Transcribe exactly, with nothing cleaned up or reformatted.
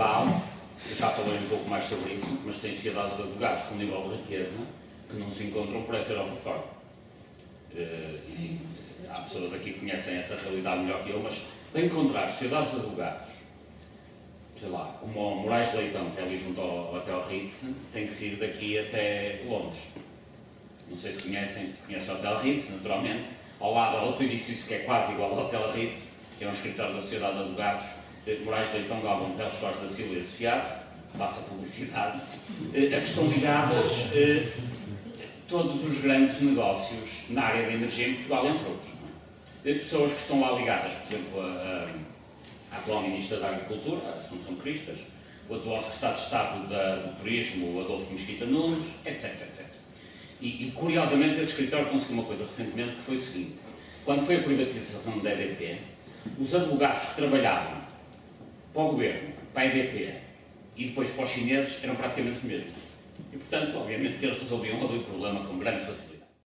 Portugal, eu já falei um pouco mais sobre isso, mas tem sociedades de advogados com nível de riqueza que não se encontram por essa forma. Uh, enfim, há pessoas aqui que conhecem essa realidade melhor que eu, mas de encontrar sociedades de advogados, sei lá, como o Morais Leitão, que é ali junto ao Hotel Ritz, tem que sair daqui até Londres. Não sei se conhecem, conhecem o Hotel Ritz, naturalmente. Ao lado há outro edifício que é quase igual ao Hotel Ritz, que é um escritório da Sociedade de Advogados, Morais Leitão Galvão Teles da Silvia Associado, passa publicidade, a que estão ligadas todos os grandes negócios na área da energia em Portugal, entre outros. Pessoas que estão lá ligadas, por exemplo, a, a, a atual Ministra da Agricultura, a Assunção Cristas, o atual Secretário de Estado da, do Turismo, o Adolfo Mesquita Nunes, etc, etcétera. E, e, curiosamente, esse escritório conseguiu uma coisa recentemente, que foi o seguinte. Quando foi a privatização da E D P, os advogados que trabalhavam para o Governo, para a E D P e depois para os chineses, eram praticamente os mesmos. E, portanto, obviamente que eles resolviam ali o problema com grande facilidade.